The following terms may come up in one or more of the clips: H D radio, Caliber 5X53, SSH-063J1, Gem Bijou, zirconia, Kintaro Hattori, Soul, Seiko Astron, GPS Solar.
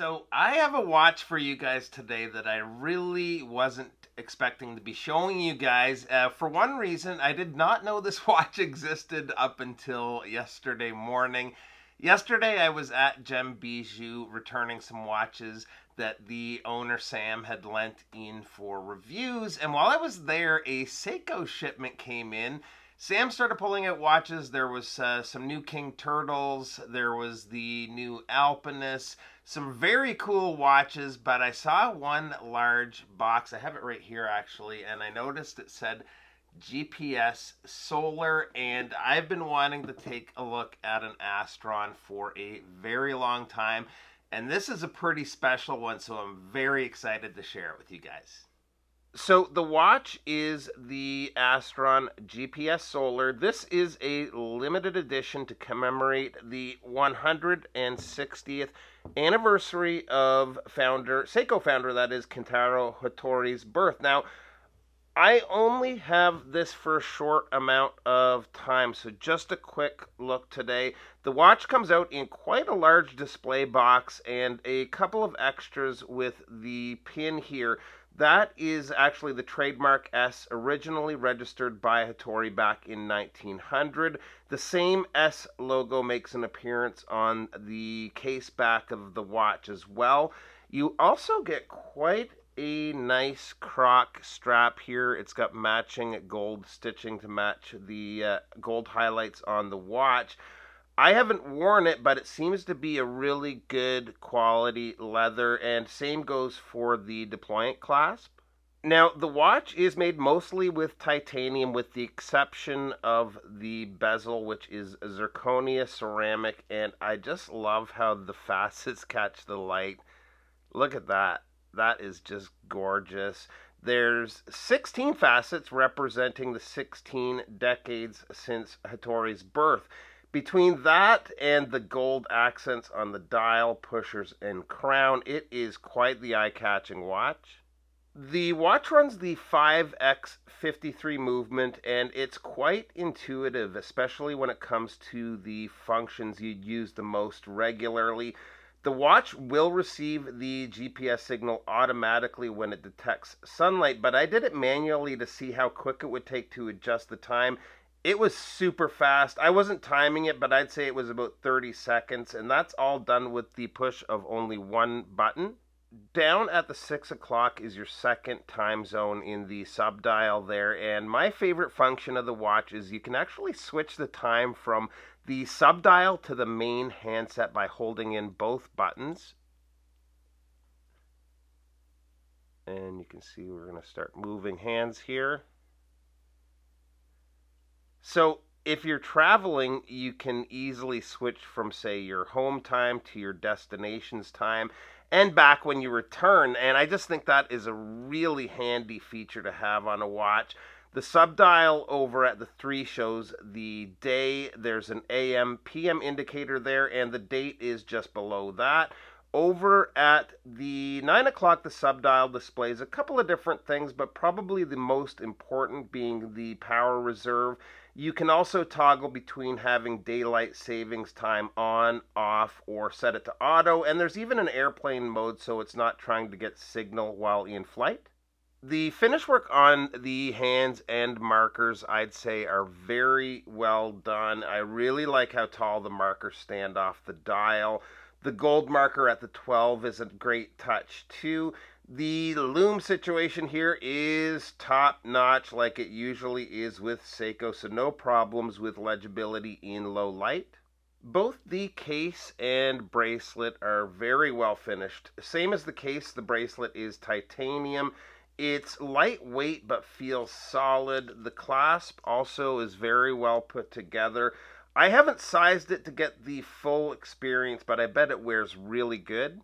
So I have a watch for you guys today that I really wasn't expecting to be showing you guys. For one reason, I did not know this watch existed up until yesterday morning. Yesterday I was at Gem Bijou returning some watches that the owner Sam had lent in for reviews, and while I was there a Seiko shipment came in. Sam started pulling out watches. There was some new King Turtles, there was the new Alpinus, some very cool watches, but I saw one large box, I have it right here actually, and I noticed it said GPS Solar, and I've been wanting to take a look at an Astron for a very long time, and this is a pretty special one, so I'm very excited to share it with you guys. So the watch is the Astron GPS Solar. This is a limited edition to commemorate the 160th anniversary of Seiko founder, that is Kintaro Hattori's birth. Now, I only have this for a short amount of time, so just a quick look today. The watch comes out in quite a large display box and a couple of extras with the pin here. That is actually the trademark S, originally registered by Hattori back in 1900. The same S logo makes an appearance on the case back of the watch as well. You also get quite a nice croc strap here. It's got matching gold stitching to match the gold highlights on the watch. I haven't worn it, but it seems to be a really good quality leather, and same goes for the deployant clasp. Now, the watch is made mostly with titanium, with the exception of the bezel, which is zirconia ceramic, and I just love how the facets catch the light. Look at that. That is just gorgeous. There's 16 facets representing the 16 decades since Hattori's birth. Between that and the gold accents on the dial, pushers, and crown, it is quite the eye-catching watch. The watch runs the 5X53 movement, and it's quite intuitive, especially when it comes to the functions you'd use the most regularly. The watch will receive the GPS signal automatically when it detects sunlight, but I did it manually to see how quick it would take to adjust the time. It was super fast. I wasn't timing it, but I'd say it was about 30 seconds, and that's all done with the push of only one button. Down at the 6 o'clock is your second time zone in the subdial there, and my favorite function of the watch is you can actually switch the time from the subdial to the main handset by holding in both buttons. And you can see we're going to start moving hands here. So if you're traveling, you can easily switch from, say, your home time to your destination's time and back when you return. And I just think that is a really handy feature to have on a watch. The subdial over at the 3 shows the day. There's an AM, PM indicator there, and the date is just below that. Over at the 9 o'clock, the subdial displays a couple of different things, but probably the most important being the power reserve. You can also toggle between having daylight savings time on, off, or set it to auto, and there's even an airplane mode, so it's not trying to get signal while in flight. The finish work on the hands and markers, I'd say, are very well done. I really like how tall the markers stand off the dial. The gold marker at the 12 is a great touch too. The lume situation here is top notch like it usually is with Seiko, so no problems with legibility in low light. Both the case and bracelet are very well finished. Same as the case, the bracelet is titanium. It's lightweight but feels solid. The clasp also is very well put together. I haven't sized it to get the full experience, but I bet it wears really good.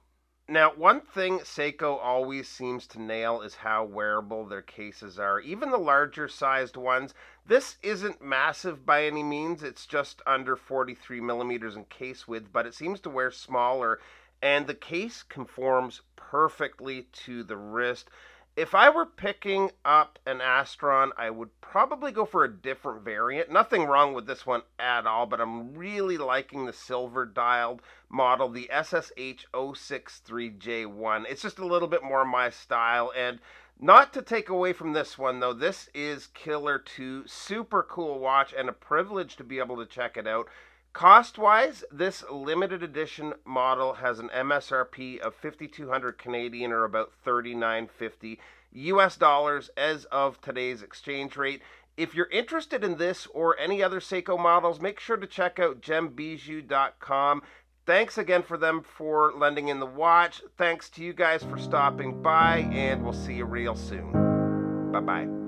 Now, one thing Seiko always seems to nail is how wearable their cases are, even the larger sized ones. This isn't massive by any means. It's just under 43 millimeters in case width, but it seems to wear smaller, and the case conforms perfectly to the wrist. If I were picking up an Astron, I would probably go for a different variant. Nothing wrong with this one at all, but I'm really liking the silver dialed model, the SSH-063J1. It's just a little bit more my style, and not to take away from this one, though, this is killer too. Super cool watch and a privilege to be able to check it out. Cost-wise, this limited edition model has an MSRP of 5,200 Canadian, or about $39.50 US dollars as of today's exchange rate. If you're interested in this or any other Seiko models, make sure to check out gembijou.com. Thanks again for them for lending in the watch. Thanks to you guys for stopping by, and we'll see you real soon. Bye-bye.